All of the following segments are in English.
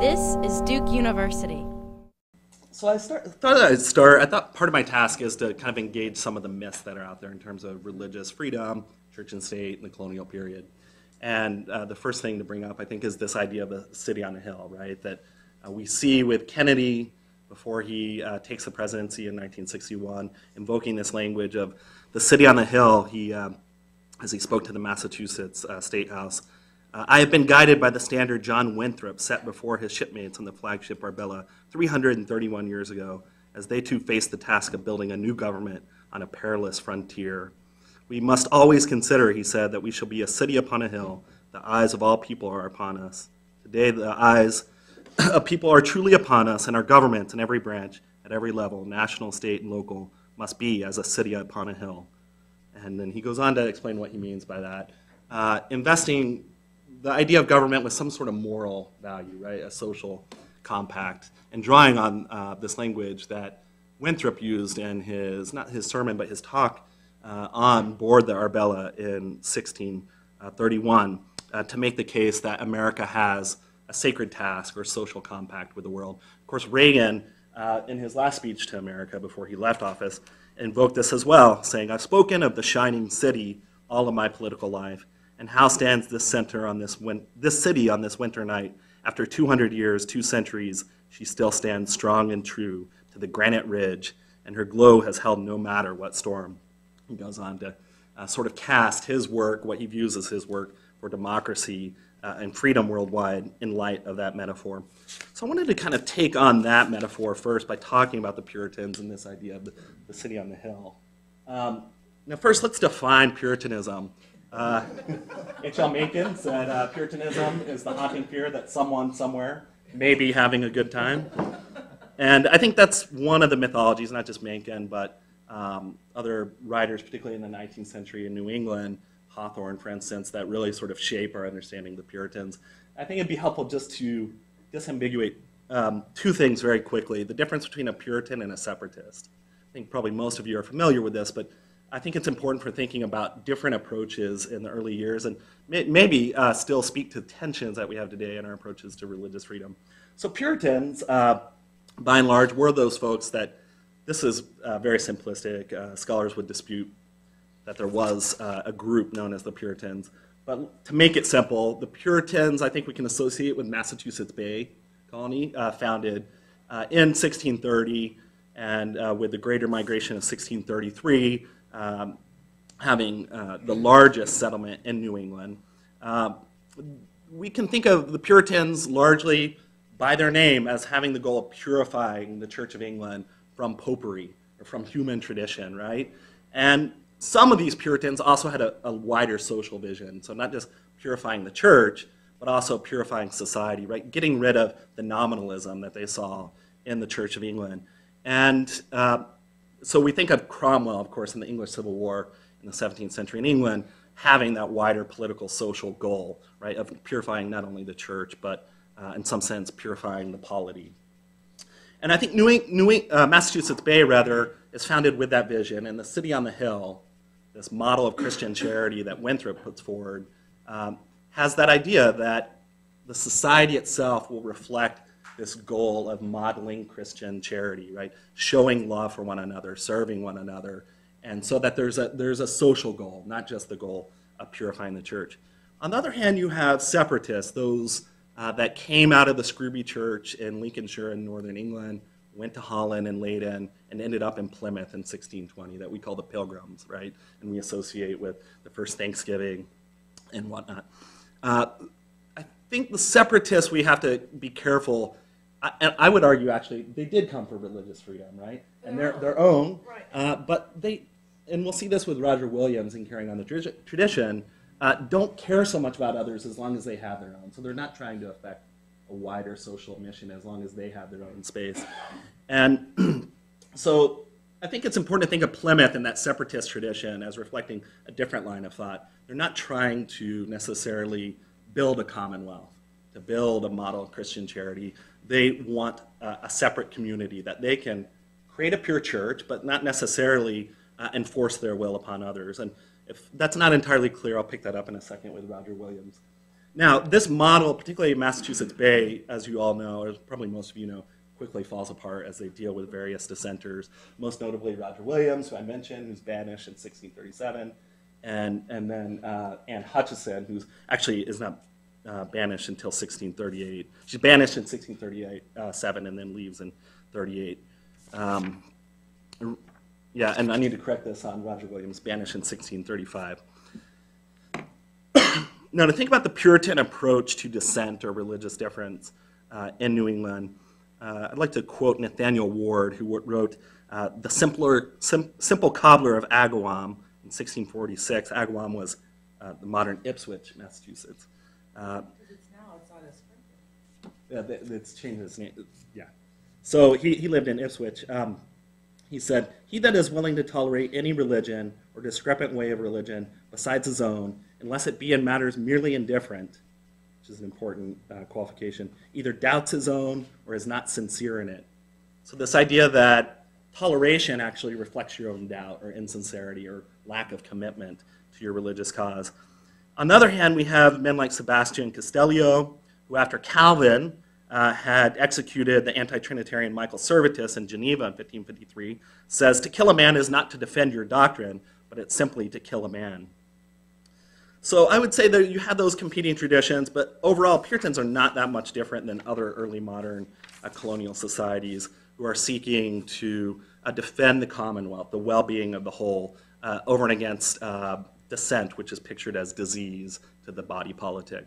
This is Duke University. So I thought part of my task is to kind of engage some of the myths that are out there in terms of religious freedom, church and state, and the colonial period. And the first thing to bring up, I think, is this idea of a city on a hill, right? That we see with Kennedy before he takes the presidency in 1961, invoking this language of the city on the hill. He, as he spoke to the Massachusetts State House, I have been guided by the standard John Winthrop set before his shipmates on the flagship Arbella 331 years ago, as they too faced the task of building a new government on a perilous frontier. We must always consider, he said, that we shall be a city upon a hill. The eyes of all people are upon us. Today the eyes of people are truly upon us, and our governments in every branch, at every level, national, state, and local, must be as a city upon a hill. And then he goes on to explain what he means by that. Investing the idea of government with some sort of moral value, right, a social compact, and drawing on this language that Winthrop used in his, not his sermon, but his talk on board the Arbella in 1631 to make the case that America has a sacred task or social compact with the world. Of course, Reagan, in his last speech to America before he left office, invoked this as well, saying, I've spoken of the shining city all of my political life, and how stands this center on this city on this winter night? After 200 years, 2 centuries, she still stands strong and true to the granite ridge, and her glow has held no matter what storm. He goes on to sort of cast his work, what he views as his work for democracy and freedom worldwide, in light of that metaphor. So I wanted to kind of take on that metaphor first by talking about the Puritans and this idea of the city on the hill. Now first, let's define Puritanism. H.L. Mencken said, Puritanism is the haunting fear that someone somewhere may be having a good time. And I think that's one of the mythologies, not just Mencken, but other writers, particularly in the 19th century in New England, Hawthorne, for instance, that really sort of shape our understanding of the Puritans. I think it'd be helpful just to disambiguate two things very quickly, the difference between a Puritan and a separatist. I think probably most of you are familiar with this, but I think it's important for thinking about different approaches in the early years and maybe still speak to tensions that we have today in our approaches to religious freedom. So Puritans, by and large, were those folks that, this is very simplistic, scholars would dispute that there was a group known as the Puritans. But to make it simple, the Puritans I think we can associate with Massachusetts Bay Colony, founded in 1630 and with the Greater Migration of 1633, having the largest settlement in New England. We can think of the Puritans largely by their name as having the goal of purifying the Church of England from popery, or from human tradition, right? And some of these Puritans also had a wider social vision, so not just purifying the church, but also purifying society, right? Getting rid of the nominalism that they saw in the Church of England. And so we think of Cromwell, of course, in the English Civil War in the 17th century in England, having that wider political social goal, right, of purifying not only the church, but in some sense purifying the polity. And I think Massachusetts Bay, rather, is founded with that vision, and the city on the hill, this model of Christian charity that Winthrop puts forward, has that idea that the society itself will reflect this goal of modeling Christian charity, right? Showing love for one another, serving one another, and so that there's a social goal, not just the goal of purifying the church. On the other hand, you have separatists, those that came out of the Scrooby Church in Lincolnshire in northern England, went to Holland and Leyden, and ended up in Plymouth in 1620, that we call the Pilgrims, right? And we associate with the first Thanksgiving and whatnot. I think the separatists, we have to be careful. I would argue, actually, they did come for religious freedom, right? And their own. Right. But they, and we'll see this with Roger Williams in carrying on the tradition, don't care so much about others as long as they have their own. So they're not trying to affect a wider social mission as long as they have their own space. And so I think it's important to think of Plymouth and that separatist tradition as reflecting a different line of thought. They're not trying to necessarily build a commonwealth, to build a model of Christian charity. They want a separate community that they can create a pure church, but not necessarily enforce their will upon others. And if that's not entirely clear, I'll pick that up in a second with Roger Williams. Now, this model, particularly Massachusetts Bay, as you all know, or probably most of you know, quickly falls apart as they deal with various dissenters, most notably Roger Williams, who I mentioned, who's banished in 1637, and then Anne Hutchinson, who's actually is not banished until 1638. She's banished in 1637 and then leaves in 38. Yeah, and I need to correct this on Roger Williams, banished in 1635. Now, to think about the Puritan approach to dissent or religious difference in New England, I'd like to quote Nathaniel Ward, who wrote The Simple Cobbler of Agawam in 1646. Agawam was the modern Ipswich, Massachusetts. It's now outside of Springfield. Yeah, it's changed its name. Yeah. So he lived in Ipswich. He said, "He that is willing to tolerate any religion or discrepant way of religion besides his own, unless it be in matters merely indifferent," which is an important qualification, "either doubts his own or is not sincere in it." So this idea that toleration actually reflects your own doubt or insincerity or lack of commitment to your religious cause. On the other hand, we have men like Sebastian Castellio, who after Calvin had executed the anti-Trinitarian Michael Servetus in Geneva in 1553, says, "To kill a man is not to defend your doctrine, but it's simply to kill a man." So I would say that you have those competing traditions, but overall, Puritans are not that much different than other early modern colonial societies who are seeking to defend the Commonwealth, the well-being of the whole, over and against dissent, which is pictured as disease to the body politic.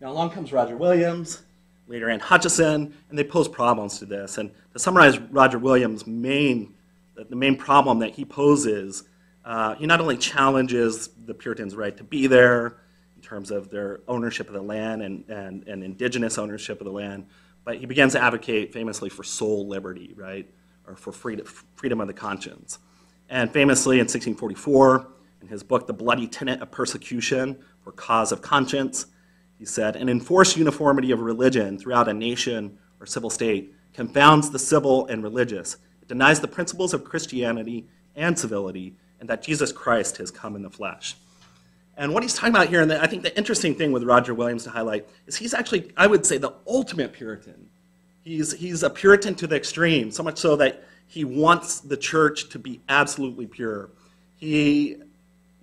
Now along comes Roger Williams, later Anne Hutchinson, and they pose problems to this. And to summarize Roger Williams' the main problem that he poses, he not only challenges the Puritans' right to be there in terms of their ownership of the land and indigenous ownership of the land, but he begins to advocate famously for soul liberty, right, or for freedom of the conscience. And famously in 1644, in his book, The Bloody Tenet of Persecution for Cause of Conscience, he said, "An enforced uniformity of religion throughout a nation or civil state confounds the civil and religious. It denies the principles of Christianity and civility, and that Jesus Christ has come in the flesh." And what he's talking about here, and I think the interesting thing with Roger Williams to highlight, is he's actually, I would say, the ultimate Puritan. He's a Puritan to the extreme, so much so that he wants the church to be absolutely pure. He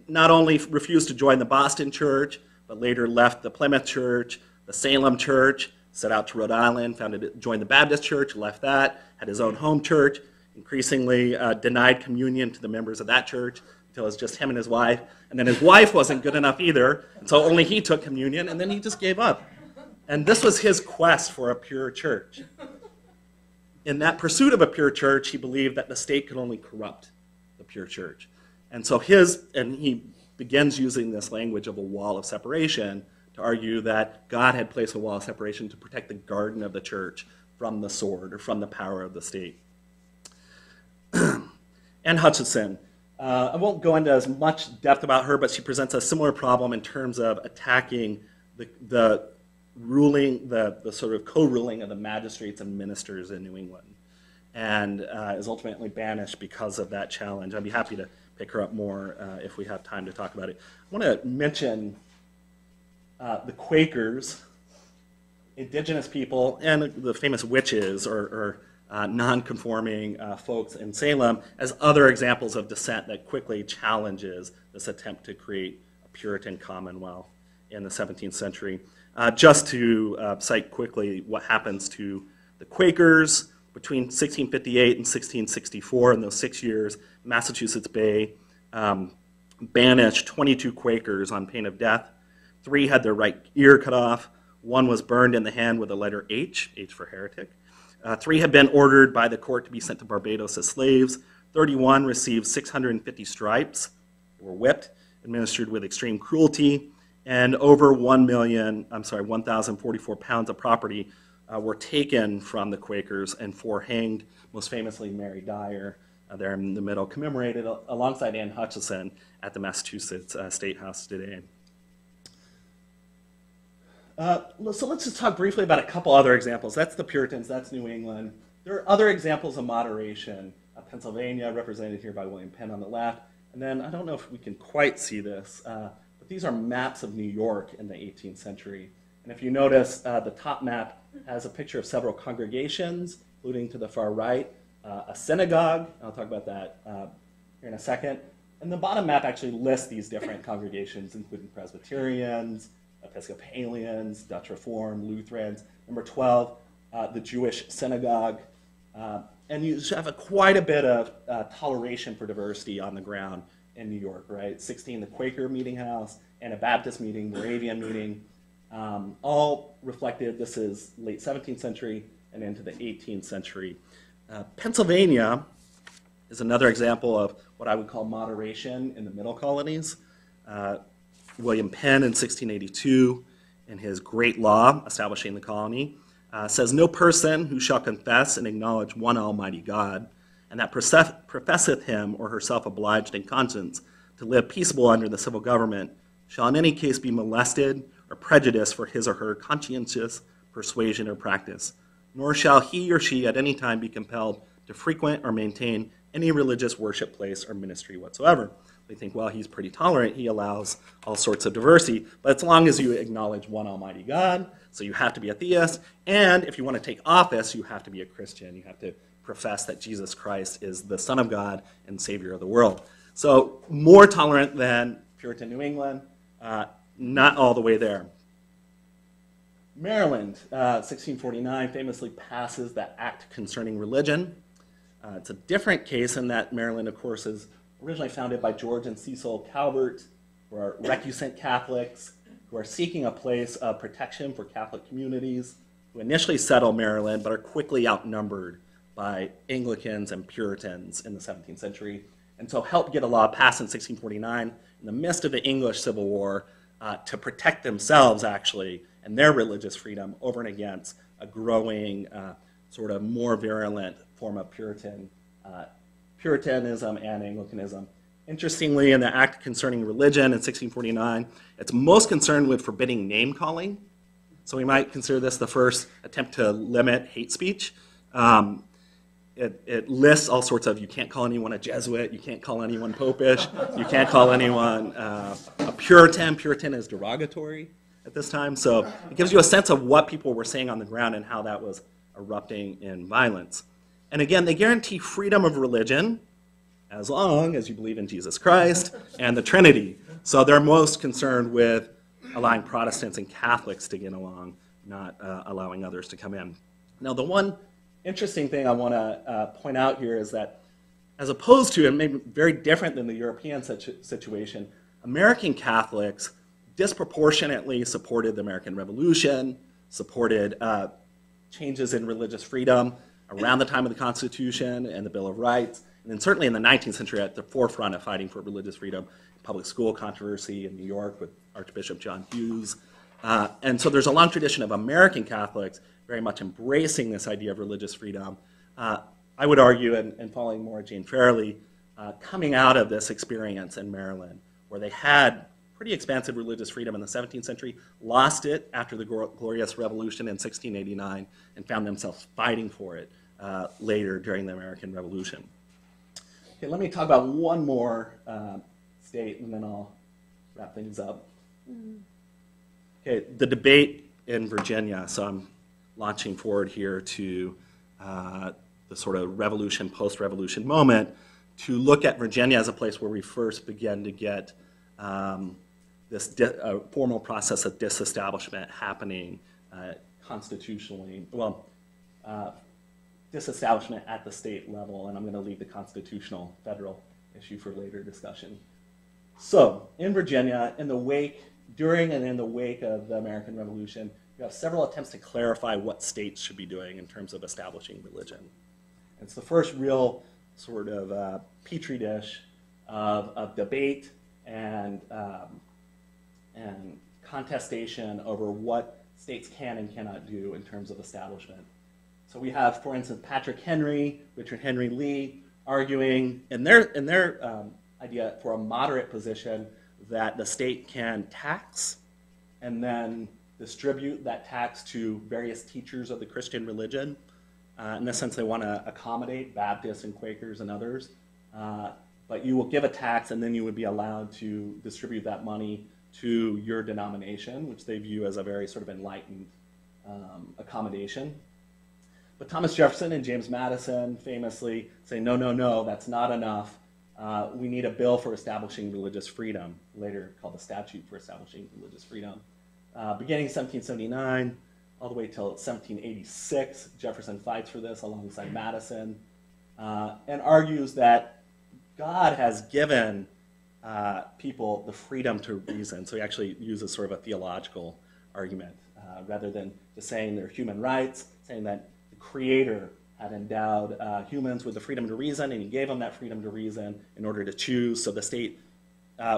not only refused to join the Boston Church, but later left the Plymouth Church, the Salem Church, set out to Rhode Island, joined the Baptist Church, left that, had his own home church, increasingly denied communion to the members of that church until it was just him and his wife. And then his wife wasn't good enough either, so only he took communion, and then he just gave up. And this was his quest for a pure church. In that pursuit of a pure church, he believed that the state could only corrupt the pure church. And so he begins using this language of a wall of separation to argue that God had placed a wall of separation to protect the garden of the church from the sword or from the power of the state. Anne Hutchinson, I won't go into as much depth about her, but she presents a similar problem in terms of attacking the sort of co-ruling of the magistrates and ministers in New England, and is ultimately banished because of that challenge. I'd be happy to pick her up more if we have time to talk about it. I want to mention the Quakers, indigenous people, and the famous witches or non-conforming folks in Salem as other examples of dissent that quickly challenges this attempt to create a Puritan commonwealth in the 17th century. Just to cite quickly what happens to the Quakers, between 1658 and 1664, in those 6 years, Massachusetts Bay banished 22 Quakers on pain of death. 3 had their right ear cut off. 1 was burned in the hand with the letter H, H for heretic. 3 had been ordered by the court to be sent to Barbados as slaves. 31 received 650 stripes, were whipped, administered with extreme cruelty, and over 1,044 pounds of property were taken from the Quakers, and 4 hanged, most famously Mary Dyer, there in the middle, commemorated alongside Anne Hutchinson at the Massachusetts State House today. So let's just talk briefly about a couple other examples. That's the Puritans, that's New England. There are other examples of moderation. Pennsylvania, represented here by William Penn on the left, and then I don't know if we can quite see this, but these are maps of New York in the 18th century. And if you notice, the top map has a picture of several congregations, including to the far right, a synagogue. I'll talk about that here in a second. And the bottom map actually lists these different congregations, including Presbyterians, Episcopalians, Dutch Reformed, Lutherans. Number 12, the Jewish synagogue. And you have quite a bit of toleration for diversity on the ground in New York, right? 16, the Quaker meeting house, Anabaptist meeting, Moravian meeting, all reflected. This is late 17th century and into the 18th century. Pennsylvania is another example of what I would call moderation in the middle colonies. William Penn in 1682, in his Great Law Establishing the Colony, says, "No person who shall confess and acknowledge one Almighty God, and that professeth him or herself obliged in conscience to live peaceable under the civil government, shall in any case be molested or prejudiced for his or her conscientious persuasion or practice, nor shall he or she at any time be compelled to frequent or maintain any religious worship place or ministry whatsoever." They think, well, he's pretty tolerant. He allows all sorts of diversity, but as long as you acknowledge one Almighty God, so you have to be a theist, and if you want to take office, you have to be a Christian. You have to profess that Jesus Christ is the Son of God and Savior of the world. So more tolerant than Puritan New England, not all the way there. Maryland, 1649, famously passes the Act Concerning Religion. It's a different case in that Maryland, of course, is originally founded by George and Cecil Calvert, who are recusant Catholics who are seeking a place of protection for Catholic communities, who initially settle Maryland but are quickly outnumbered by Anglicans and Puritans in the 17th century, and so help get a law passed in 1649 in the midst of the English Civil War to protect themselves, actually, and their religious freedom over and against a growing sort of more virulent form of Puritanism and Anglicanism. Interestingly, in the Act Concerning Religion in 1649, it's most concerned with forbidding name-calling. So we might consider this the first attempt to limit hate speech. It lists all sorts of, you can't call anyone a Jesuit, you can't call anyone popish, you can't call anyone a Puritan. Puritan is derogatory at this time. So it gives you a sense of what people were saying on the ground and how that was erupting in violence. And again, they guarantee freedom of religion as long as you believe in Jesus Christ and the Trinity. So they're most concerned with allowing Protestants and Catholics to get along, not allowing others to come in. Now, the one interesting thing I want to point out here is that, as opposed to, and maybe very different than the European situation, American Catholics disproportionately supported the American Revolution, supported changes in religious freedom around the time of the Constitution and the Bill of Rights, and then certainly in the 19th century at the forefront of fighting for religious freedom, public school controversy in New York with Archbishop John Hughes. And so there's a long tradition of American Catholics very much embracing this idea of religious freedom. I would argue, and following more Jane Fairley, coming out of this experience in Maryland, where they had pretty expansive religious freedom in the 17th century, lost it after the Glorious Revolution in 1689, and found themselves fighting for it later during the American Revolution. Okay, let me talk about one more state, and then I'll wrap things up. Okay, the debate in Virginia. So I'm launching forward here to the sort of revolution, post-revolution moment, to look at Virginia as a place where we first began to get this formal process of disestablishment happening constitutionally, well, disestablishment at the state level, and I'm going to leave the constitutional federal issue for later discussion. So, in Virginia, in the wake, during and in the wake of the American Revolution, you have several attempts to clarify what states should be doing in terms of establishing religion. It's the first real sort of petri dish of debate and contestation over what states can and cannot do in terms of establishment. So we have, for instance, Patrick Henry, Richard Henry Lee, arguing in their idea for a moderate position that the state can tax and then distribute that tax to various teachers of the Christian religion. In this sense, they want to accommodate Baptists and Quakers and others. But you will give a tax, and then you would be allowed to distribute that money to your denomination, which they view as a very sort of enlightened accommodation. But Thomas Jefferson and James Madison famously say, no, no, no, that's not enough. We need a bill for establishing religious freedom, later called the Statute for Establishing Religious Freedom. Beginning 1779, all the way till 1786, Jefferson fights for this alongside Madison, and argues that God has given people the freedom to reason. So he actually uses sort of a theological argument, rather than just saying they're human rights, saying that the Creator had endowed humans with the freedom to reason, and he gave them that freedom to reason in order to choose. So the state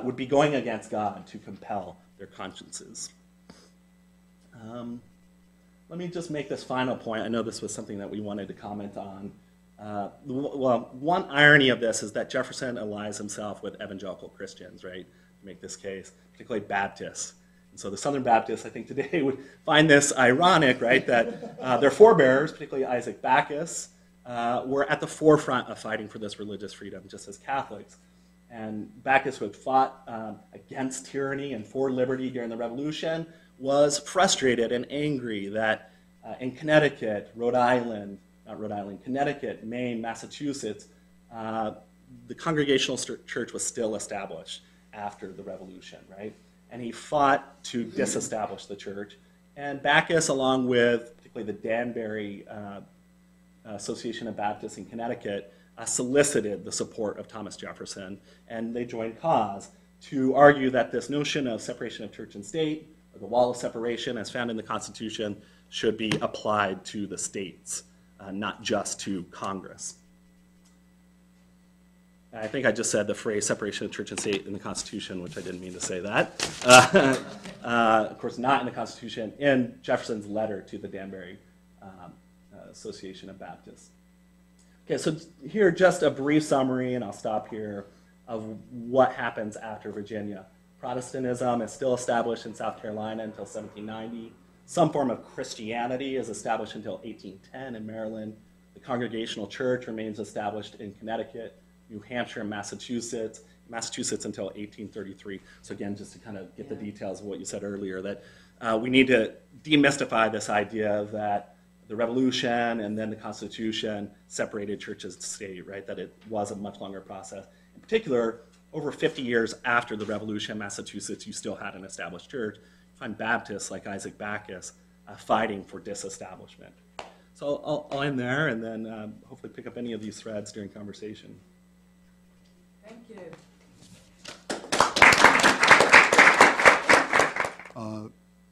would be going against God to compel their consciences. Let me just make this final point. I know this was something that we wanted to comment on. Well, one irony of this is that Jefferson allies himself with evangelical Christians, right, to make this case, particularly Baptists. And so the Southern Baptists, I think, today would find this ironic, right, that their forebears, particularly Isaac Backus, were at the forefront of fighting for this religious freedom, just as Catholics. And Backus, who had fought against tyranny and for liberty during the Revolution, was frustrated and angry that in Connecticut, Rhode Island, not Rhode Island, Connecticut, Maine, Massachusetts, the Congregational Church was still established after the Revolution, right? And he fought to disestablish the church. And Backus, along with particularly the Danbury Association of Baptists in Connecticut, solicited the support of Thomas Jefferson, and they joined cause to argue that this notion of separation of church and state, the wall of separation as found in the Constitution, should be applied to the states, not just to Congress. I think I just said the phrase separation of church and state in the Constitution, which I didn't mean to say that. Of course, not in the Constitution, in Jefferson's letter to the Danbury Association of Baptists. Okay, so here just a brief summary, and I'll stop here, of what happens after Virginia. Protestantism is still established in South Carolina until 1790. Some form of Christianity is established until 1810 in Maryland. The Congregational Church remains established in Connecticut, New Hampshire, and Massachusetts until 1833. So again, just to kind of get the details of what you said earlier, that we need to demystify this idea that the Revolution and then the Constitution separated church and state, right? That it was a much longer process. In particular, over 50 years after the Revolution in Massachusetts, you still had an established church. You find Baptists like Isaac Backus fighting for disestablishment. So I'll end there and then hopefully pick up any of these threads during conversation. Thank you.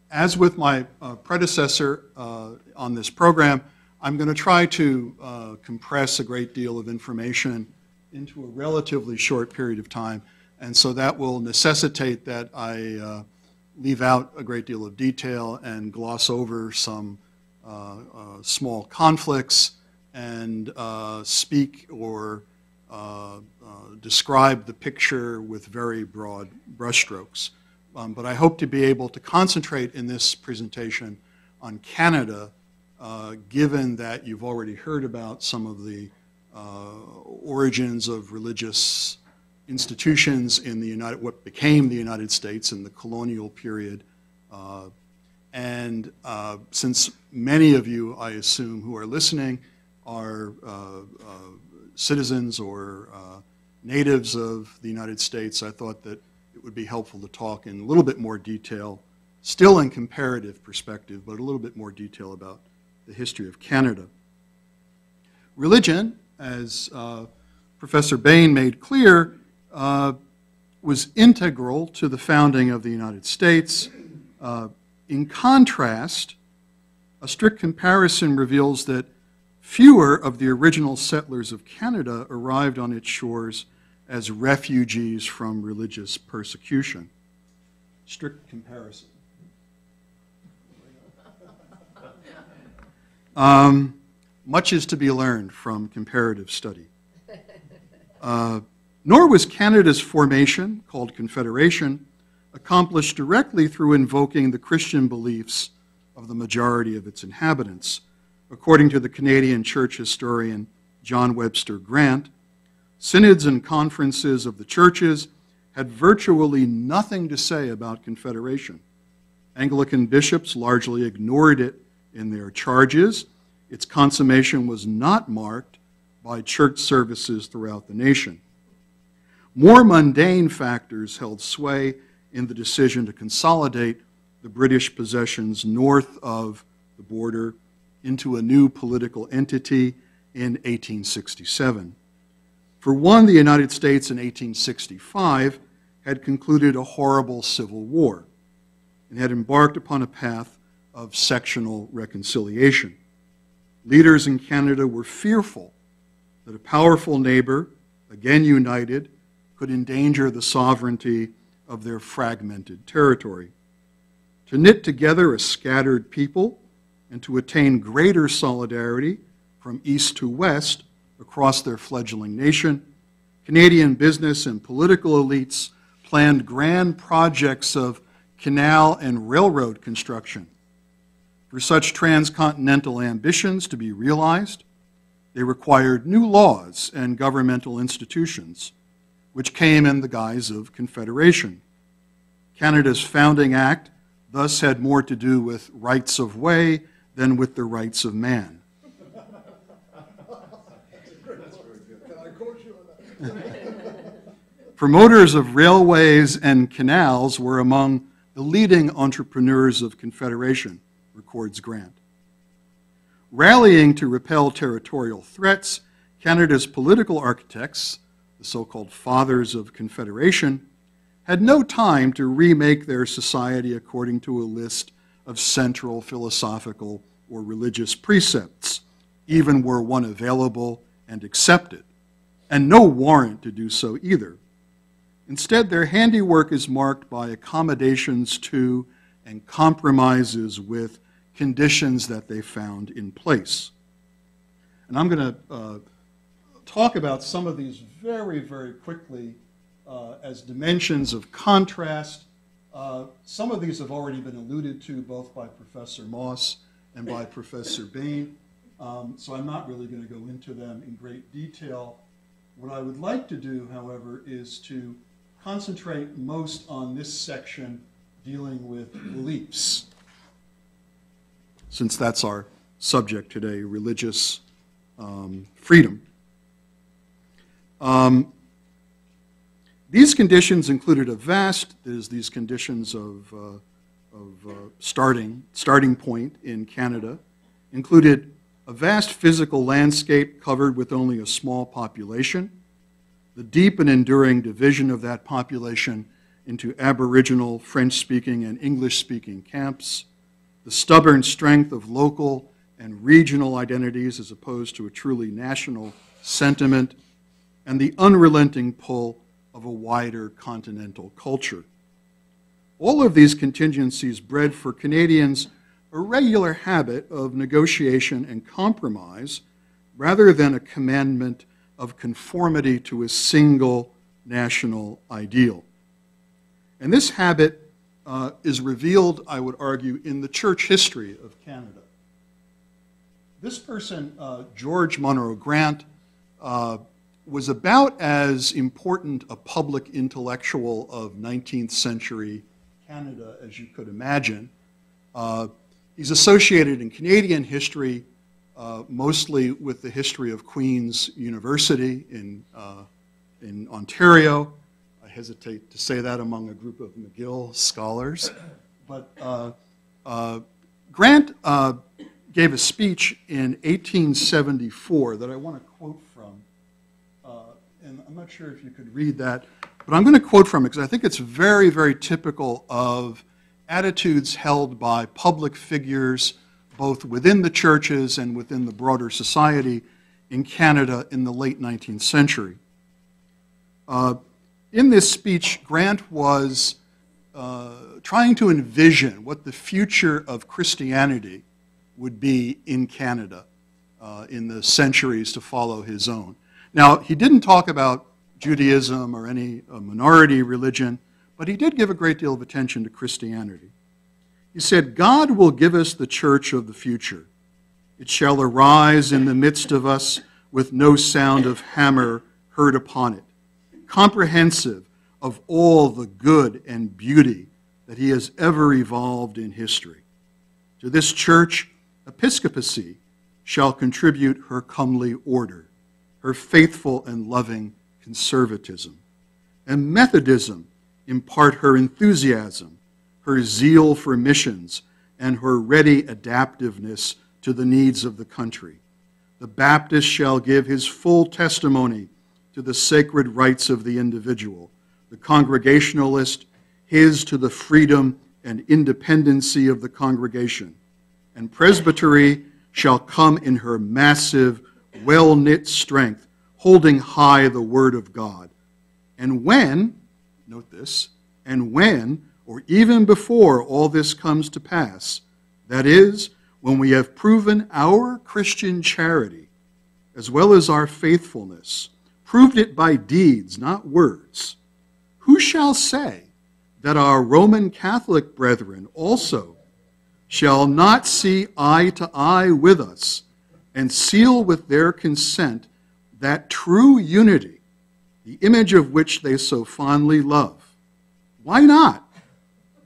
As with my predecessor on this program, I'm going to try to compress a great deal of information into a relatively short period of time, and so that will necessitate that I leave out a great deal of detail and gloss over some small conflicts and speak or describe the picture with very broad brushstrokes. But I hope to be able to concentrate in this presentation on Canada, given that you've already heard about some of the origins of religious institutions in the what became the United States in the colonial period. And since many of you, I assume, who are listening are citizens or natives of the United States, I thought that it would be helpful to talk in a little bit more detail, still in comparative perspective, but a little bit more detail about the history of Canada. Religion, as Professor Bain made clear, was integral to the founding of the United States. In contrast, a strict comparison reveals that fewer of the original settlers of Canada arrived on its shores as refugees from religious persecution. Strict comparison. Much is to be learned from comparative study. Nor was Canada's formation, called Confederation, accomplished directly through invoking the Christian beliefs of the majority of its inhabitants. According to the Canadian church historian John Webster Grant, synods and conferences of the churches had virtually nothing to say about Confederation. Anglican bishops largely ignored it in their charges. Its consummation was not marked by church services throughout the nation. More mundane factors held sway in the decision to consolidate the British possessions north of the border into a new political entity in 1867. For one, the United States in 1865 had concluded a horrible civil war and had embarked upon a path of sectional reconciliation. Leaders in Canada were fearful that a powerful neighbor, again united, could endanger the sovereignty of their fragmented territory. To knit together a scattered people and to attain greater solidarity from east to west across their fledgling nation, Canadian business and political elites planned grand projects of canal and railroad construction. For such transcontinental ambitions to be realized, they required new laws and governmental institutions, which came in the guise of Confederation. Canada's Founding Act thus had more to do with rights of way than with the rights of man. Promoters of railways and canals were among the leading entrepreneurs of Confederation, records Grant. Rallying to repel territorial threats, Canada's political architects, the so-called fathers of Confederation, had no time to remake their society according to a list of central philosophical or religious precepts, even were one available and accepted, and no warrant to do so either. Instead, their handiwork is marked by accommodations to and compromises with conditions that they found in place. And I'm going to talk about some of these very, very quickly as dimensions of contrast. Some of these have already been alluded to both by Professor Moss and by Professor Bain, so I'm not really going to go into them in great detail. What I would like to do, however, is to concentrate most on this section dealing with beliefs, since that's our subject today, religious freedom. These conditions included a vast, there's these conditions of starting point in Canada, included a vast physical landscape covered with only a small population, the deep and enduring division of that population into Aboriginal, French-speaking, and English-speaking camps, the stubborn strength of local and regional identities as opposed to a truly national sentiment, and the unrelenting pull of a wider continental culture. All of these contingencies bred for Canadians a regular habit of negotiation and compromise rather than a commandment of conformity to a single national ideal. And this habit is revealed, I would argue, in the church history of Canada. This person, George Monro Grant, was about as important a public intellectual of 19th century Canada as you could imagine. He's associated in Canadian history mostly with the history of Queen's University in Ontario. I hesitate to say that among a group of McGill scholars, but Grant gave a speech in 1874 that I want to quote from, and I'm not sure if you could read that, but I'm going to quote from it because I think it's very, very typical of attitudes held by public figures both within the churches and within the broader society in Canada in the late 19th century. In this speech, Grant was trying to envision what the future of Christianity would be in Canada in the centuries to follow his own. Now, he didn't talk about Judaism or any minority religion, but he did give a great deal of attention to Christianity. He said, "God will give us the church of the future. It shall arise in the midst of us with no sound of hammer heard upon it. Comprehensive, of all the good and beauty that he has ever evolved in history. To this church, episcopacy shall contribute her comely order, her faithful and loving conservatism, and Methodism impart her enthusiasm, her zeal for missions, and her ready adaptiveness to the needs of the country. The Baptist shall give his full testimony to the sacred rights of the individual, the Congregationalist his to the freedom and independency of the congregation, and Presbytery shall come in her massive, well-knit strength, holding high the Word of God. And when, note this, and when, or even before all this comes to pass, that is, when we have proven our Christian charity, as well as our faithfulness, proved it by deeds, not words, who shall say that our Roman Catholic brethren also shall not see eye to eye with us and seal with their consent that true unity, the image of which they so fondly love? Why not?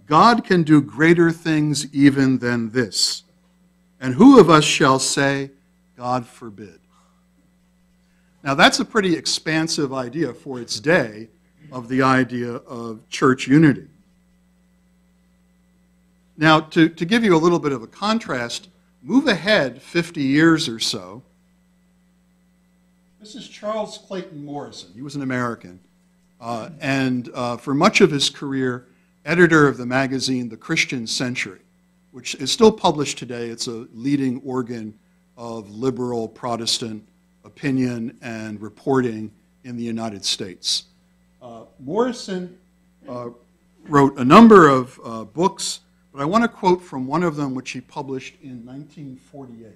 God can do greater things even than this. And who of us shall say, God forbid? Now that's a pretty expansive idea for its day of the idea of church unity. Now to give you a little bit of a contrast, move ahead 50 years or so. This is Charles Clayton Morrison. He was an American. And for much of his career, editor of the magazine The Christian Century, which is still published today. It's a leading organ of liberal Protestant opinion and reporting in the United States. Morrison wrote a number of books, but I want to quote from one of them, which he published in 1948.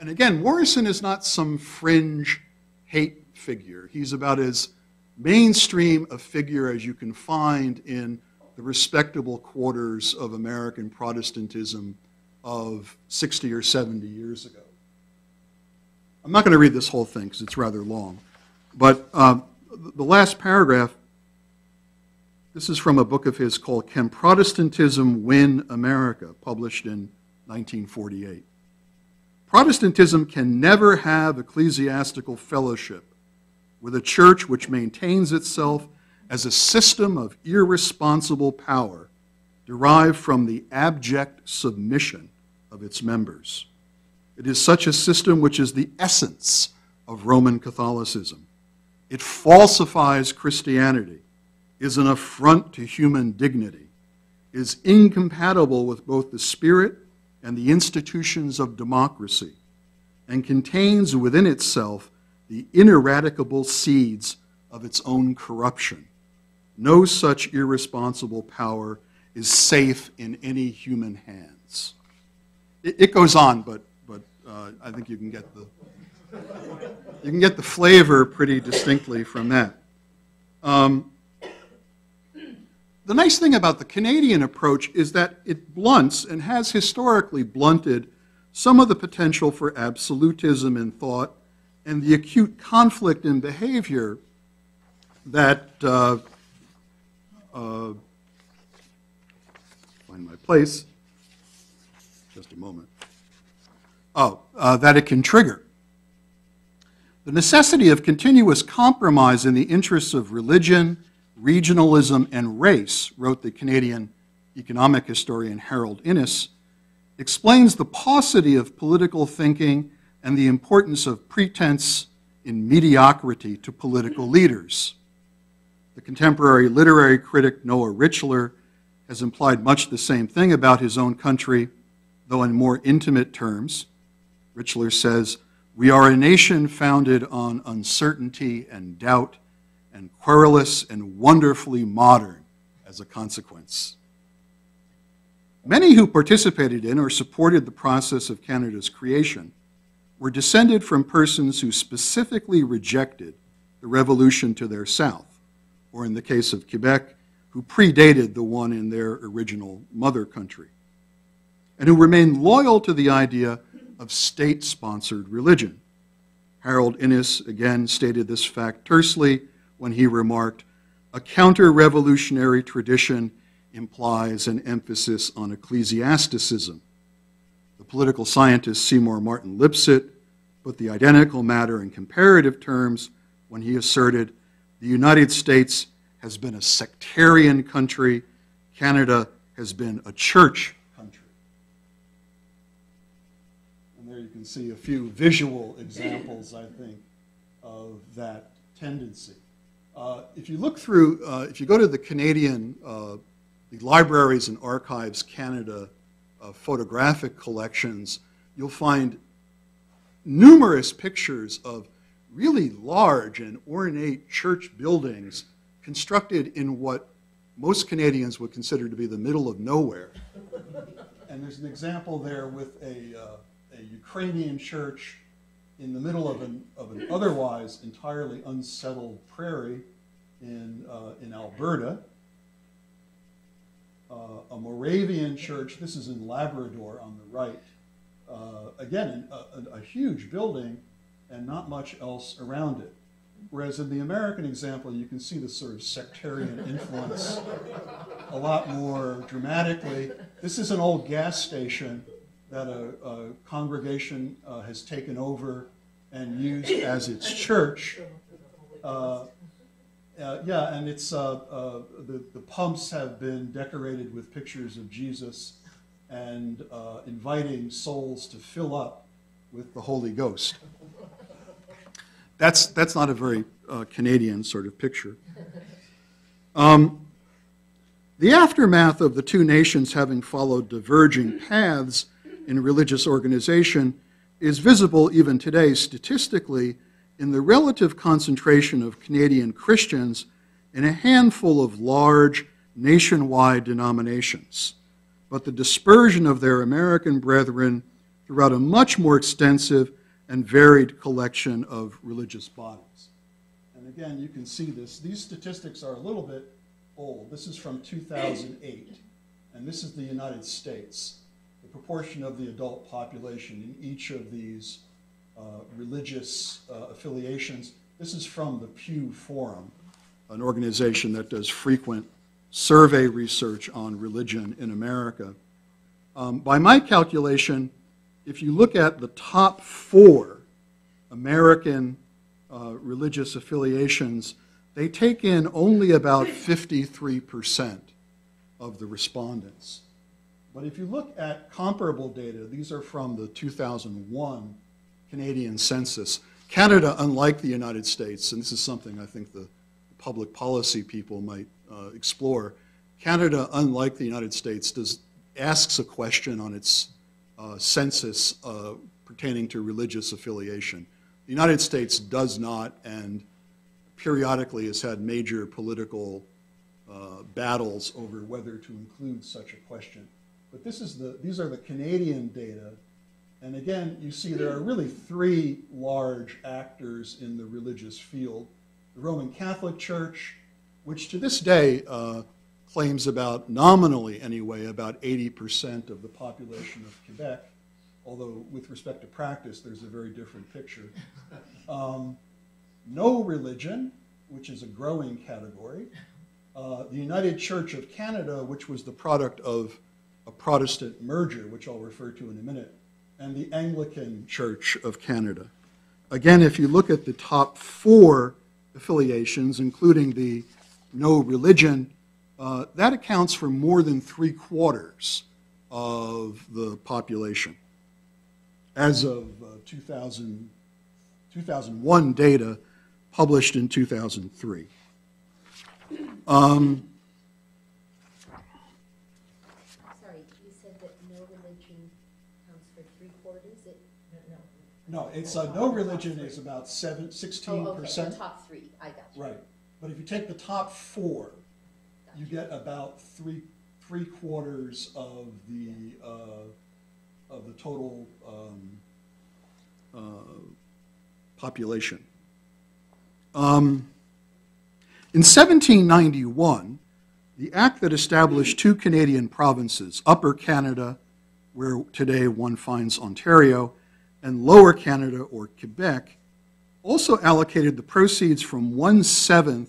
And again, Morrison is not some fringe hate figure. He's about as mainstream a figure as you can find in the respectable quarters of American Protestantism of 60 or 70 years ago. I'm not going to read this whole thing because it's rather long, but the last paragraph, this is from a book of his called Can Protestantism Win America?, published in 1948. Protestantism can never have ecclesiastical fellowship with a church which maintains itself as a system of irresponsible power derived from the abject submission of its members. It is such a system which is the essence of Roman Catholicism. It falsifies Christianity, is an affront to human dignity, is incompatible with both the spirit and the institutions of democracy, and contains within itself the ineradicable seeds of its own corruption. No such irresponsible power is safe in any human hands. It goes on, but I think you can get the flavor pretty distinctly from that. The nice thing about the Canadian approach is that it blunts and has historically blunted some of the potential for absolutism in thought and the acute conflict in behavior that find my place, just a moment. That it can trigger. The necessity of continuous compromise in the interests of religion, regionalism, and race, wrote the Canadian economic historian Harold Innes, explains the paucity of political thinking and the importance of pretense in mediocrity to political leaders. The contemporary literary critic Noah Richler has implied much the same thing about his own country, though in more intimate terms. Richler says, "We are a nation founded on uncertainty and doubt, and querulous and wonderfully modern as a consequence." Many who participated in or supported the process of Canada's creation were descended from persons who specifically rejected the revolution to their south, or in the case of Quebec, who predated the one in their original mother country, and who remained loyal to the idea of state-sponsored religion. Harold Innes again stated this fact tersely when he remarked, A counter-revolutionary tradition implies an emphasis on ecclesiasticism. The political scientist Seymour Martin Lipset put the identical matter in comparative terms when he asserted, the United States has been a sectarian country, Canada has been a church country. And there you can see a few visual examples, I think, of that tendency. If you look through, if you go to the Canadian, the Libraries and Archives Canada photographic collections, you'll find numerous pictures of really large and ornate church buildings constructed in what most Canadians would consider to be the middle of nowhere. And there's an example there with a Ukrainian church in the middle of an otherwise entirely unsettled prairie in Alberta. A Moravian church, this is in Labrador on the right. Again, a huge building and not much else around it. Whereas in the American example, you can see the sort of sectarian influence a lot more dramatically. This is an old gas station that a congregation has taken over and used as its church. Yeah, and it's the pumps have been decorated with pictures of Jesus and inviting souls to fill up with the Holy Ghost. That's not a very Canadian sort of picture. The aftermath of the two nations having followed diverging paths in religious organization is visible even today statistically in the relative concentration of Canadian Christians in a handful of large nationwide denominations, but the dispersion of their American brethren throughout a much more extensive and varied collection of religious bodies. And again, you can see this. These statistics are a little bit old. This is from 2008, and this is the United States. The proportion of the adult population in each of these religious affiliations. This is from the Pew Forum, an organization that does frequent survey research on religion in America. By my calculation, if you look at the top four American religious affiliations, they take in only about 53% of the respondents. But if you look at comparable data, these are from the 2001 Canadian census. Canada, unlike the United States, and this is something I think the public policy people might explore, Canada, unlike the United States, asks a question on its census pertaining to religious affiliation. The United States does not, and periodically has had major political battles over whether to include such a question. But these are the Canadian data, and again, you see there are really three large actors in the religious field. The Roman Catholic Church, which to this day claims about, nominally anyway, about 80% of the population of Quebec, although with respect to practice, there's a very different picture. No Religion, which is a growing category. The United Church of Canada, which was the product of a Protestant merger, which I'll refer to in a minute, and the Anglican Church of Canada. Again, if you look at the top four affiliations, including the No Religion, that accounts for more than 3/4 of the population. As of 2001 data published in 2003. Sorry, you said that No Religion accounts for 3/4? No, it's No Religion is about 16%. Oh, okay, the top three, I got you. Right, but if you take the top four, you get about three quarters of the total population. In 1791, the act that established two Canadian provinces, Upper Canada, where today one finds Ontario, and Lower Canada, or Quebec, also allocated the proceeds from 1/7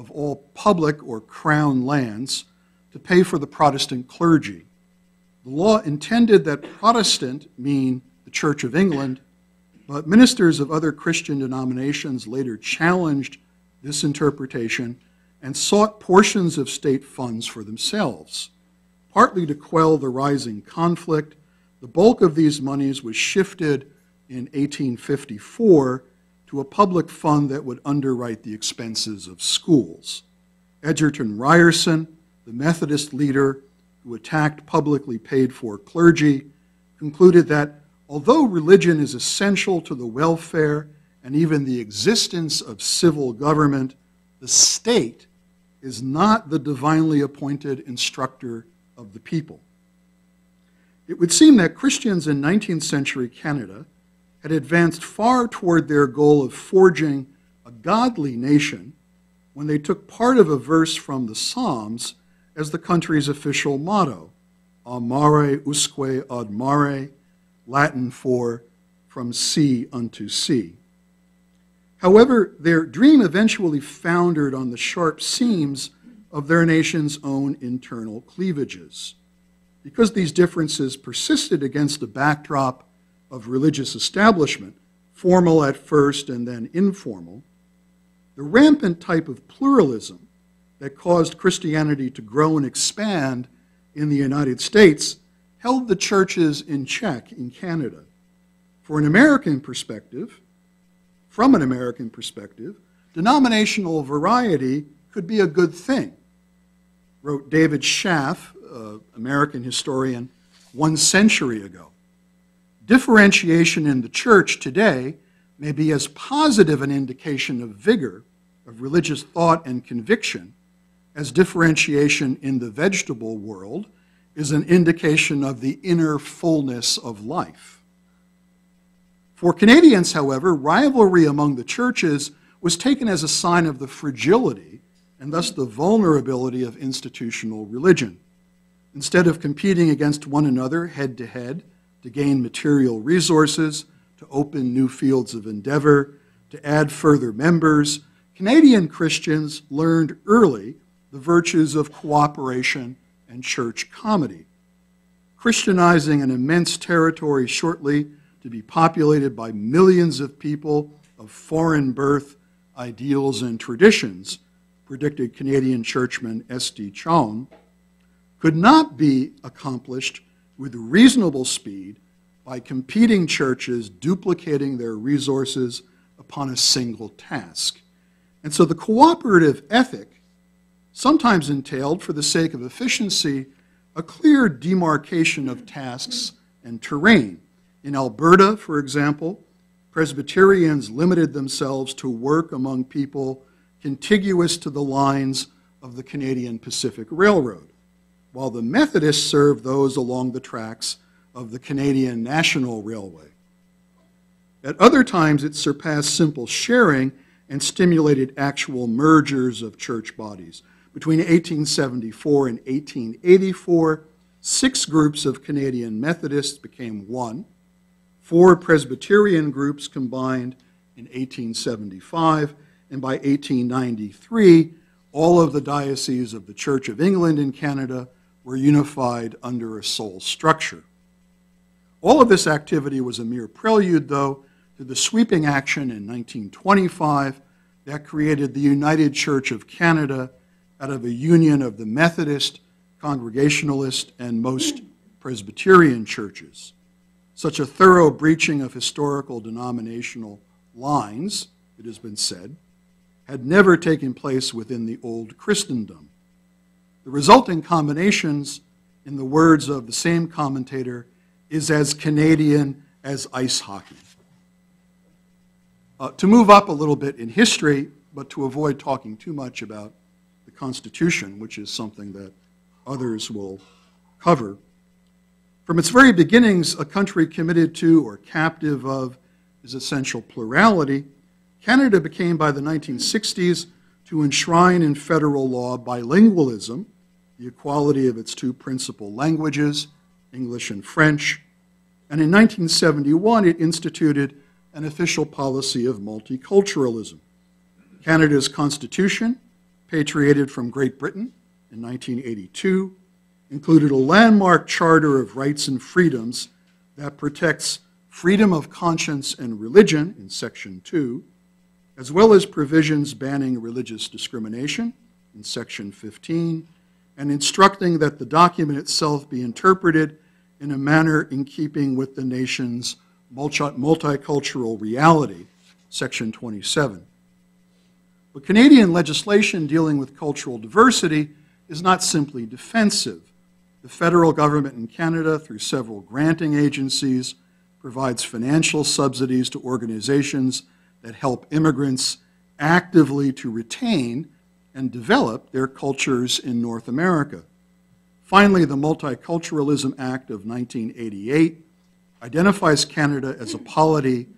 of all public or crown lands to pay for the Protestant clergy. The law intended that Protestant mean the Church of England, but ministers of other Christian denominations later challenged this interpretation and sought portions of state funds for themselves. Partly to quell the rising conflict, the bulk of these monies was shifted in 1854 to a public fund that would underwrite the expenses of schools. Edgerton Ryerson, the Methodist leader who attacked publicly paid for clergy, concluded that although religion is essential to the welfare and even the existence of civil government, the state is not the divinely appointed instructor of the people. It would seem that Christians in 19th century Canada had advanced far toward their goal of forging a godly nation when they took part of a verse from the Psalms as the country's official motto, a mare usque ad mare, Latin for from sea unto sea. However, their dream eventually foundered on the sharp seams of their nation's own internal cleavages. Because these differences persisted against the backdrop of religious establishment, formal at first and then informal, the rampant type of pluralism that caused Christianity to grow and expand in the United States held the churches in check in Canada. From an American perspective, denominational variety could be a good thing, wrote David Schaff, American historian, 1 century ago. Differentiation in the church today may be as positive an indication of vigor of religious thought and conviction as differentiation in the vegetable world is an indication of the inner fullness of life. For Canadians, however, rivalry among the churches was taken as a sign of the fragility and thus the vulnerability of institutional religion. Instead of competing against one another head-to-head, to gain material resources, to open new fields of endeavor, to add further members, Canadian Christians learned early the virtues of cooperation and church comity. Christianizing an immense territory shortly to be populated by millions of people of foreign birth, ideals, and traditions, predicted Canadian churchman S.D. Chown, could not be accomplished with reasonable speed by competing churches duplicating their resources upon a single task. And so the cooperative ethic sometimes entailed, for the sake of efficiency, a clear demarcation of tasks and terrain. In Alberta, for example, Presbyterians limited themselves to work among people contiguous to the lines of the Canadian Pacific Railroad, while the Methodists served those along the tracks of the Canadian National Railway. At other times, it surpassed simple sharing and stimulated actual mergers of church bodies. Between 1874 and 1884, 6 groups of Canadian Methodists became one. 4 Presbyterian groups combined in 1875, and by 1893, all of the dioceses of the Church of England and Canada were unified under a sole structure. All of this activity was a mere prelude, though, to the sweeping action in 1925 that created the United Church of Canada out of a union of the Methodist, Congregationalist, and most Presbyterian churches. Such a thorough breaching of historical denominational lines, it has been said, had never taken place within the old Christendom. The resulting combinations, in the words of the same commentator, is as Canadian as ice hockey. To move up a little bit in history, but to avoid talking too much about the Constitution, which is something that others will cover. From its very beginnings, a country committed to or captive of is essential plurality, Canada became, by the 1960s, to enshrine in federal law bilingualism, the equality of its 2 principal languages, English and French, and in 1971 it instituted an official policy of multiculturalism. Canada's constitution, expatriated from Great Britain in 1982, included a landmark charter of rights and freedoms that protects freedom of conscience and religion in Section 2, as well as provisions banning religious discrimination in Section 15, and instructing that the document itself be interpreted in a manner in keeping with the nation's multicultural reality, Section 27. But Canadian legislation dealing with cultural diversity is not simply defensive. The federal government in Canada, through several granting agencies, provides financial subsidies to organizations that help immigrants actively to retain and develop their cultures in North America. Finally, the Multiculturalism Act of 1988 identifies Canada as a polity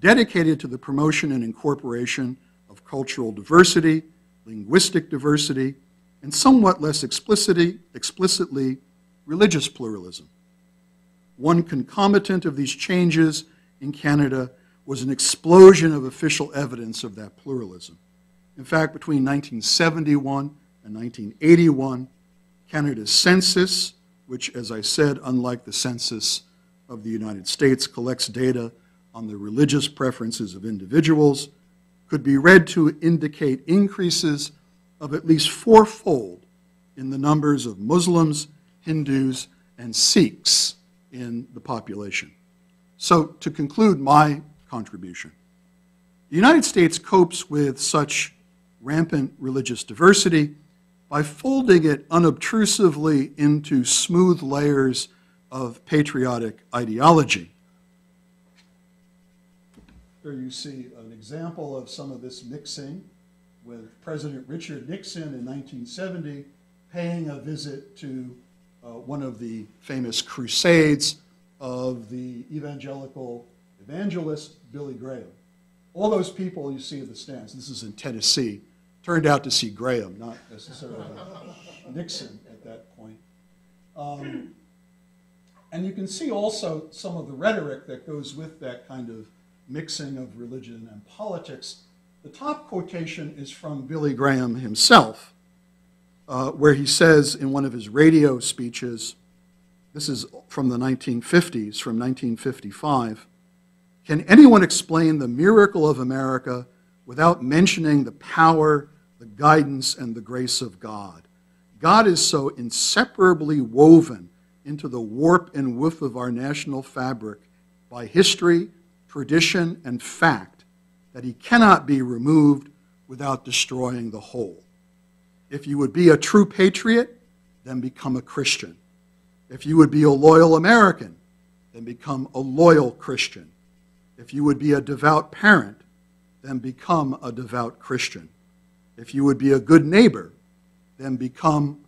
dedicated to the promotion and incorporation of cultural diversity, linguistic diversity, and somewhat less explicitly religious pluralism. One concomitant of these changes in Canada was an explosion of official evidence of that pluralism. In fact, between 1971 and 1981, Canada's census, which, as I said, unlike the census of the United States, collects data on the religious preferences of individuals, could be read to indicate increases of at least fourfold in the numbers of Muslims, Hindus, and Sikhs in the population. So, to conclude my contribution, the United States copes with such rampant religious diversity by folding it unobtrusively into smooth layers of patriotic ideology. Here you see an example of some of this mixing with President Richard Nixon in 1970 paying a visit to one of the famous crusades of the evangelical evangelist Billy Graham. All those people you see in the stands, this is in Tennessee, turned out to see Graham, not necessarily Nixon at that point. And you can see also some of the rhetoric that goes with that kind of mixing of religion and politics. The top quotation is from Billy Graham himself, where he says in one of his radio speeches, this is from the 1950s, from 1955, "Can anyone explain the miracle of America without mentioning the power, the guidance, and the grace of God? God is so inseparably woven into the warp and woof of our national fabric by history, tradition, and fact that he cannot be removed without destroying the whole. If you would be a true patriot, then become a Christian. If you would be a loyal American, then become a loyal Christian. If you would be a devout parent, then become a devout Christian. If you would be a good neighbor, then become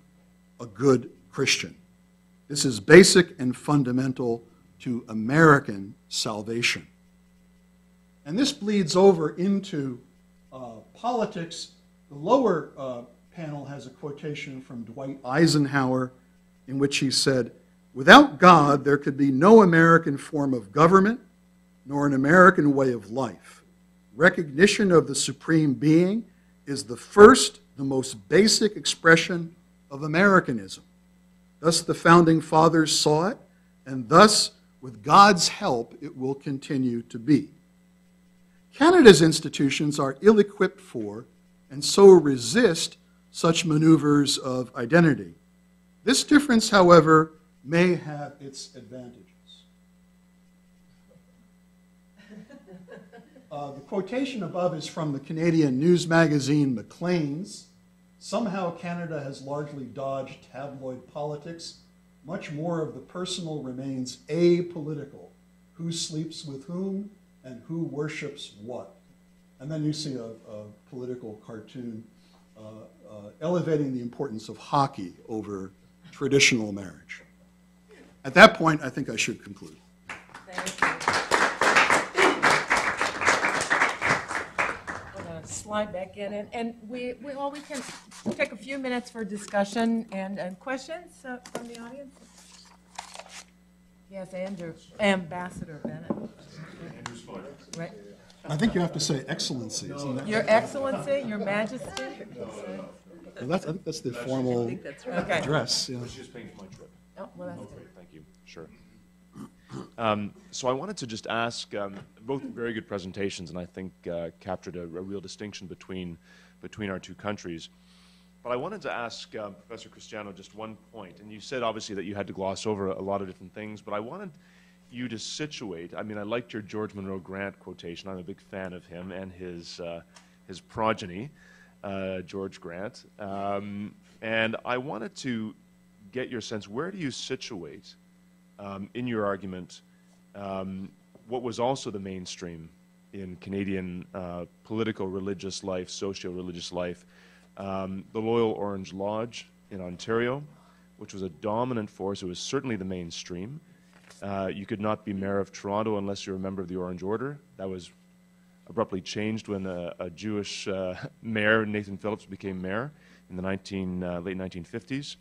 a good Christian. This is basic and fundamental to American salvation." And this bleeds over into politics. The lower panel has a quotation from Dwight Eisenhower in which he said, "Without God, there could be no American form of government, nor an American way of life. Recognition of the Supreme Being is the first, the most basic expression of Americanism. Thus the Founding Fathers saw it, and thus, with God's help, it will continue to be. Canada's institutions are ill-equipped for, and so resist, such maneuvers of identity. This difference, however, may have its advantage." The quotation above is from the Canadian news magazine Maclean's. "Somehow Canada has largely dodged tabloid politics. Much more of the personal remains apolitical. Who sleeps with whom and who worships what?" And then you see a political cartoon elevating the importance of hockey over traditional marriage. At that point, I think I should conclude. Slide back in, and we can take a few minutes for discussion and questions from the audience. Yes, Andrew, Ambassador Bennett. Right. I think you have to say Excellency. Isn't that? Your Excellency, Your Majesty. No, no, no. I think that's the formal address. I was just paying for my trip. Oh, well, that's great. Thank you. Sure. So I wanted to just ask, both very good presentations, and I think captured a real distinction between our two countries. But I wanted to ask Professor Cristiano just one point. And you said, obviously, that you had to gloss over a lot of different things, but I wanted you to situate. I mean, I liked your George Monro Grant quotation. I'm a big fan of him and his progeny, George Grant. And I wanted to get your sense, where do you situate in your argument what was also the mainstream in Canadian political religious life, socio-religious life, the Loyal Orange Lodge in Ontario, which was a dominant force. It was certainly the mainstream. You could not be mayor of Toronto unless you were a member of the Orange Order. That was abruptly changed when a Jewish mayor, Nathan Phillips, became mayor in the late 1950s.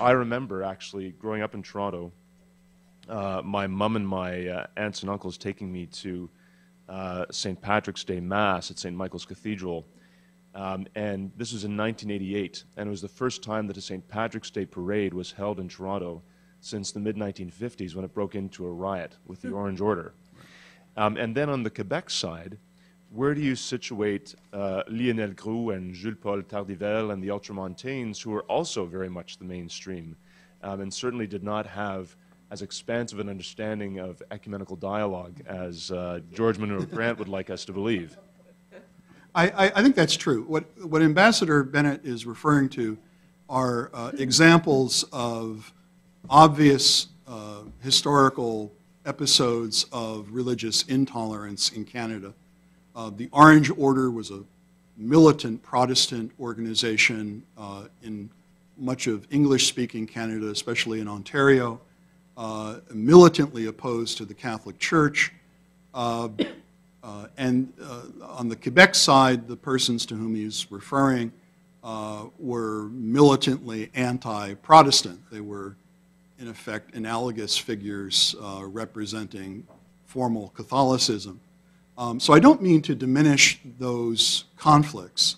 I remember actually growing up in Toronto, my mom and my aunts and uncles taking me to St. Patrick's Day Mass at St. Michael's Cathedral. And this was in 1988, and it was the first time that a St. Patrick's Day parade was held in Toronto since the mid-1950s, when it broke into a riot with the Orange Order. And then on the Quebec side, where do you situate Lionel Groulx and Jules-Paul Tardivel and the Ultramontanes, who were also very much the mainstream, and certainly did not have as expansive an understanding of ecumenical dialogue as George Monro Grant would like us to believe? I think that's true. What Ambassador Bennett is referring to are examples of obvious historical episodes of religious intolerance in Canada. The Orange Order was a militant Protestant organization in much of English-speaking Canada, especially in Ontario, militantly opposed to the Catholic Church. On the Quebec side, the persons to whom he's referring were militantly anti-Protestant. They were, in effect, analogous figures representing formal Catholicism. So I don't mean to diminish those conflicts.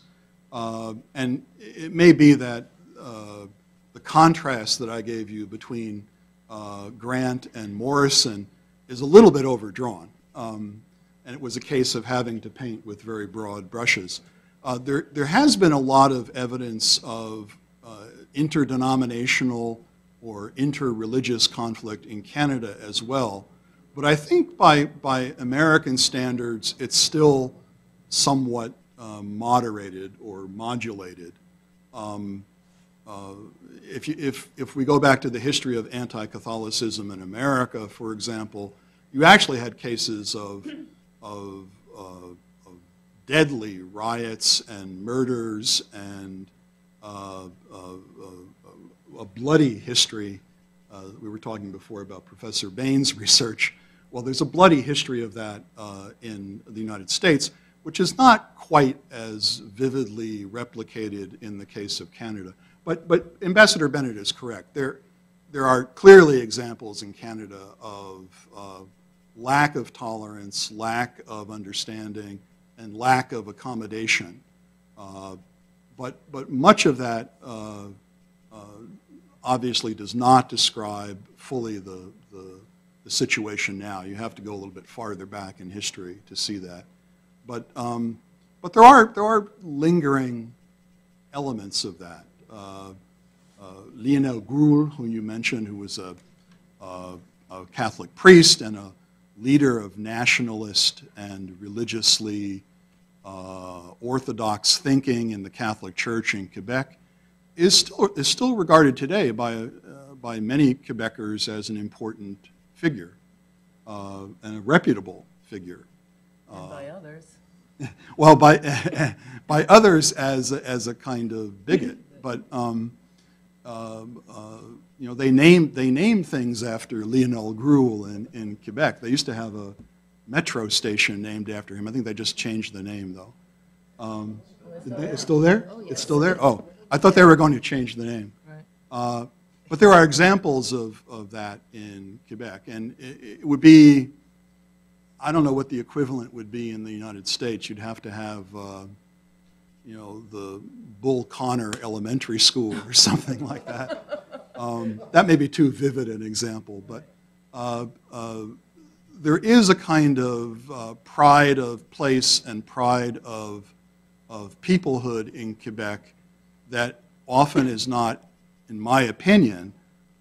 And it may be that the contrast that I gave you between Grant and Morrison is a little bit overdrawn. And it was a case of having to paint with very broad brushes. There has been a lot of evidence of interdenominational or inter-religious conflict in Canada as well. But I think by American standards, it's still somewhat moderated or modulated. If we go back to the history of anti-Catholicism in America, for example, you actually had cases of deadly riots and murders and a bloody history. We were talking before about Professor Bain's research. Well, there's a bloody history of that in the United States, which is not quite as vividly replicated in the case of Canada. But Ambassador Bennett is correct. There are clearly examples in Canada of lack of tolerance, lack of understanding, and lack of accommodation. But much of that obviously does not describe fully the situation now. You have to go a little bit farther back in history to see that. But there are lingering elements of that. Lionel Groulx, who you mentioned, who was a Catholic priest and a leader of nationalist and religiously orthodox thinking in the Catholic Church in Quebec, is still regarded today by many Quebecers as an important figure and a reputable figure. And by others. Well, by others as a kind of bigot, but you know, they name things after Lionel Groulx in Quebec. They used to have a metro station named after him. I think they just changed the name though. It's still there. Oh, yes. It's still there. Oh. I thought they were going to change the name. Right. But there are examples of that in Quebec. And it would be, I don't know what the equivalent would be in the United States. You'd have to have you know, the Bull Connor Elementary School or something like that. That may be too vivid an example, but there is a kind of pride of place and pride of peoplehood in Quebec that often is not, in my opinion,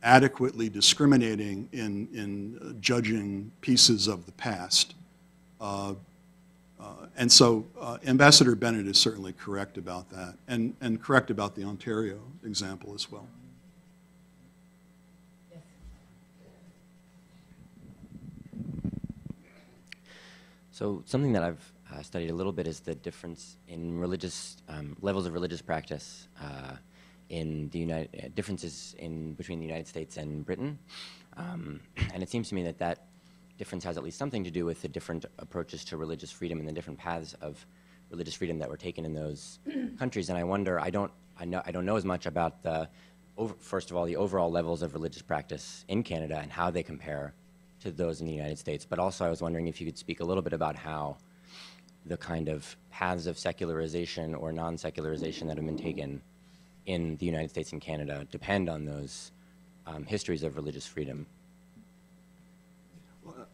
adequately discriminating in judging pieces of the past. And so Ambassador Bennett is certainly correct about that, and correct about the Ontario example as well. So something that I've studied a little bit is the difference in religious levels of religious practice in the differences in between the United States and Britain, and it seems to me that that difference has at least something to do with the different approaches to religious freedom and the different paths of religious freedom that were taken in those countries. And I wonder, I don't know as much about the first of all the overall levels of religious practice in Canada and how they compare to those in the United States. But also, I was wondering if you could speak a little bit about how the kind of paths of secularization or non-secularization that have been taken in the United States and Canada depend on those histories of religious freedom.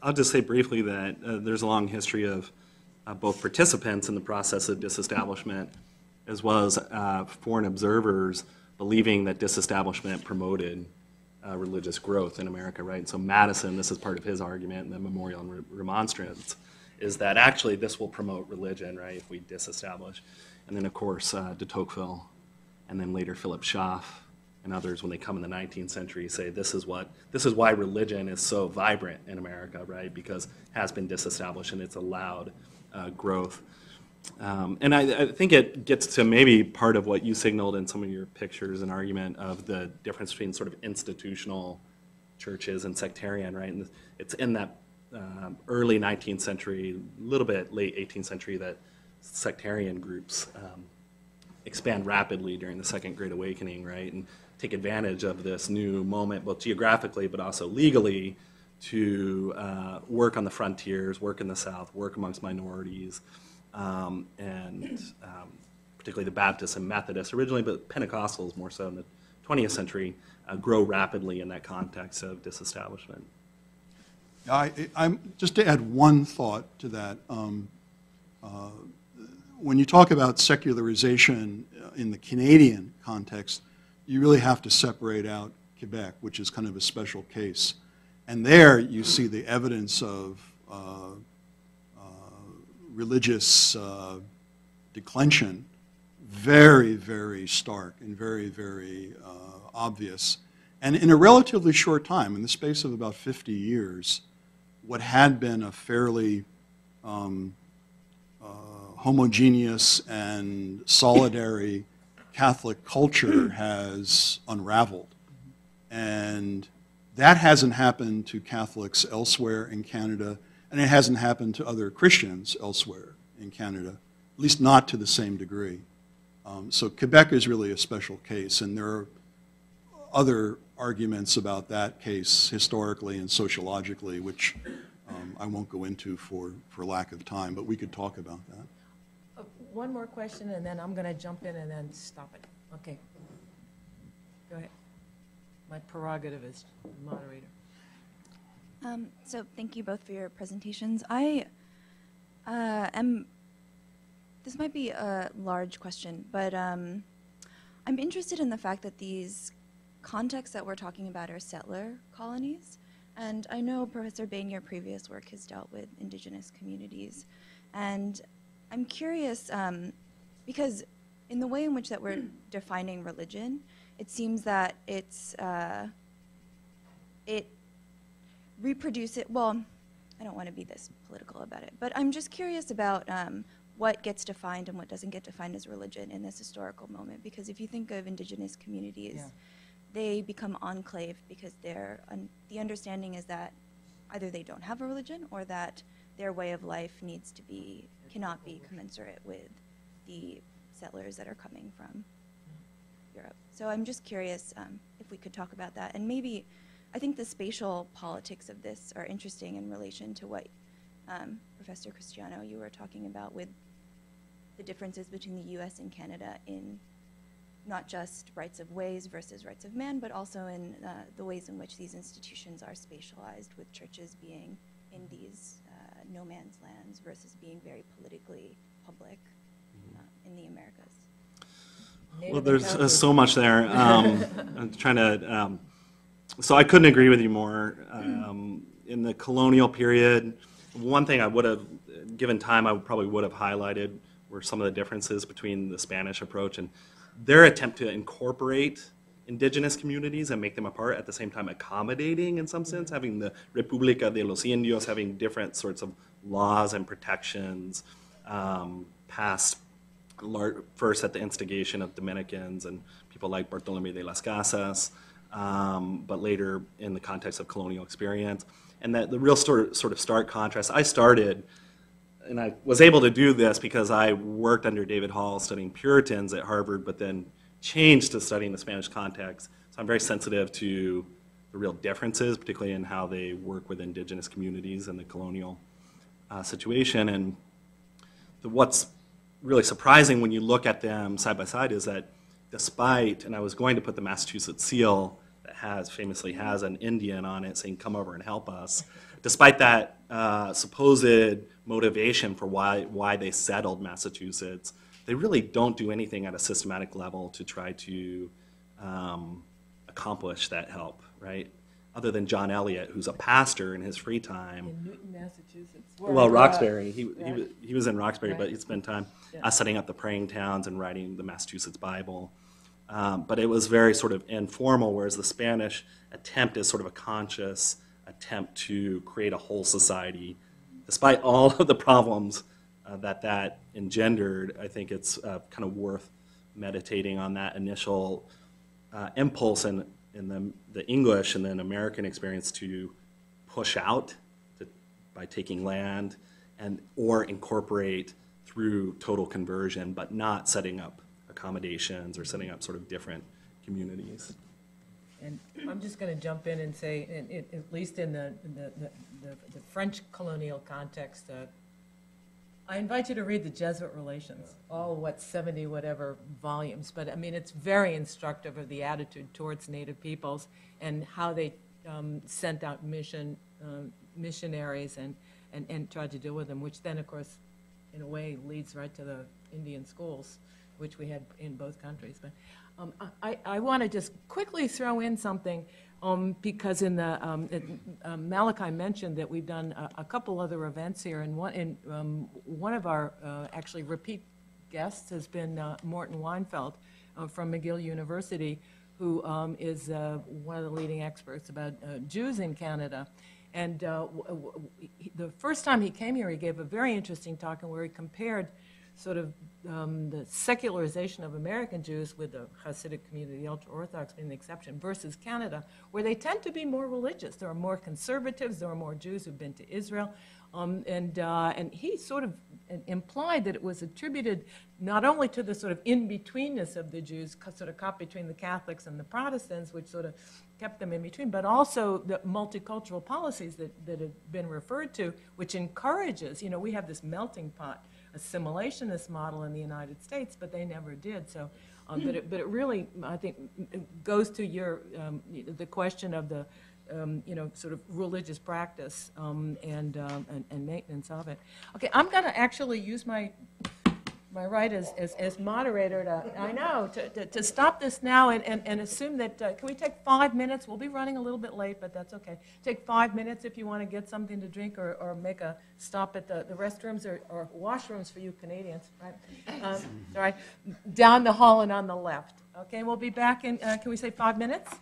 I'll just say briefly that there's a long history of both participants in the process of disestablishment as well as foreign observers believing that disestablishment promoted religious growth in America, right? And so Madison, this is part of his argument in the Memorial and Remonstrance, is that actually this will promote religion, right, if we disestablish. And then, of course, de Tocqueville, and then later Philip Schaff and others, when they come in the 19th century, say this is why religion is so vibrant in America, right? Because it has been disestablished and it's allowed growth. And I think it gets to maybe part of what you signaled in some of your pictures and argument of the difference between sort of institutional churches and sectarian, right? And it's in that early 19th century, a little bit late 18th century, that sectarian groups expand rapidly during the Second Great Awakening, right? And take advantage of this new moment, both geographically but also legally, to work on the frontiers, work in the South, work amongst minorities, and particularly the Baptists and Methodists originally, but Pentecostals more so in the 20th century, grow rapidly in that context of disestablishment. I'm just to add one thought to that. When you talk about secularization in the Canadian context, you really have to separate out Quebec, which is kind of a special case. And there you see the evidence of religious declension very, very stark and very, very obvious. And in a relatively short time, in the space of about 50 years, what had been a fairly homogeneous and solidary Catholic culture has unraveled. And that hasn't happened to Catholics elsewhere in Canada, and it hasn't happened to other Christians elsewhere in Canada, at least not to the same degree. So Quebec is really a special case, and there are other arguments about that case historically and sociologically, which I won't go into for lack of time, but we could talk about that. One more question, and then I'm going to jump in and then stop it. Okay. Go ahead. My prerogative as moderator. So thank you both for your presentations. This might be a large question, but I'm interested in the fact that these contexts that we're talking about are settler colonies. And I know Professor Bain, your previous work has dealt with indigenous communities. And I'm curious, because in the way in which that we're defining religion, it seems that it's, it reproduces, well, I don't want to be this political about it, but I'm just curious about what gets defined and what doesn't get defined as religion in this historical moment. Because if you think of indigenous communities, yeah, they become enclave because they're, the understanding is that either they don't have a religion or that their way of life needs to be, cannot be commensurate with the settlers that are coming from Europe. So I'm just curious if we could talk about that. And maybe, I think the spatial politics of this are interesting in relation to what Professor Cristiano, you were talking about with the differences between the US and Canada in not just rights of ways versus rights of man, but also in the ways in which these institutions are spatialized, with churches being in these no man's lands versus being very politically public in the Americas. Well, there's so much there. I'm trying to, so I couldn't agree with you more. In the colonial period, one thing I would have, given time, I probably would have highlighted were some of the differences between the Spanish approach and their attempt to incorporate indigenous communities and make them a part, at the same time accommodating in some sense, having the República de los Indios, having different sorts of laws and protections passed first at the instigation of Dominicans and people like Bartolomé de las Casas, but later in the context of colonial experience. And that the real sort of stark contrast, I started, and I was able to do this because I worked under David Hall studying Puritans at Harvard, but then changed to studying the Spanish context. So I'm very sensitive to the real differences, particularly in how they work with indigenous communities and the colonial situation. And what's really surprising when you look at them side by side is that despite, and I was going to put the Massachusetts seal that famously has an Indian on it saying, "Come over and help us," despite that supposed motivation for why they settled Massachusetts, they really don't do anything at a systematic level to try to accomplish that help, right? Other than John Eliot, who's a pastor in his free time. In Newton, Massachusetts. Well, Roxbury. He was in Roxbury, right. But he spent time setting up the praying towns and writing the Massachusetts Bible. But it was very sort of informal, whereas the Spanish attempt is sort of a conscious attempt to create a whole society. Despite all of the problems that engendered, I think it's kind of worth meditating on that initial impulse in the English and then American experience to push out by taking land or incorporate through total conversion, but not setting up accommodations or setting up sort of different communities. And I'm just going to jump in and say, at least in the French colonial context, I invite you to read the Jesuit Relations, all 70 whatever volumes. But I mean, it's very instructive of the attitude towards Native peoples and how they sent out missionaries and tried to deal with them, which then, of course, in a way, leads right to the Indian schools, which we had in both countries. But I want to just quickly throw in something because in the Malachi mentioned that we've done a couple other events here, and one of our actually repeat guests has been Morten Weinfeld from McGill University, who is one of the leading experts about Jews in Canada. And the first time he came here, he gave a very interesting talk in where he compared sort of the secularization of American Jews with the Hasidic community, the ultra-Orthodox being the exception, versus Canada, where they tend to be more religious. There are more conservatives, there are more Jews who've been to Israel. And he sort of implied that it was attributed not only to the sort of in-betweenness of the Jews, sort of caught between the Catholics and the Protestants, which sort of kept them in between, but also the multicultural policies that have been referred to, which encourages, we have this melting pot assimilationist model in the United States, but they never did. So, but it really, I think, goes to your the question of the sort of religious practice and maintenance of it. Okay, I'm going to actually use my right as moderator to stop this now and assume that, can we take 5 minutes? We'll be running a little bit late, but that's okay. Take 5 minutes if you want to get something to drink or make a stop at the restrooms or washrooms for you Canadians, right? Sorry, down the hall and on the left. Okay, we'll be back in, can we say 5 minutes?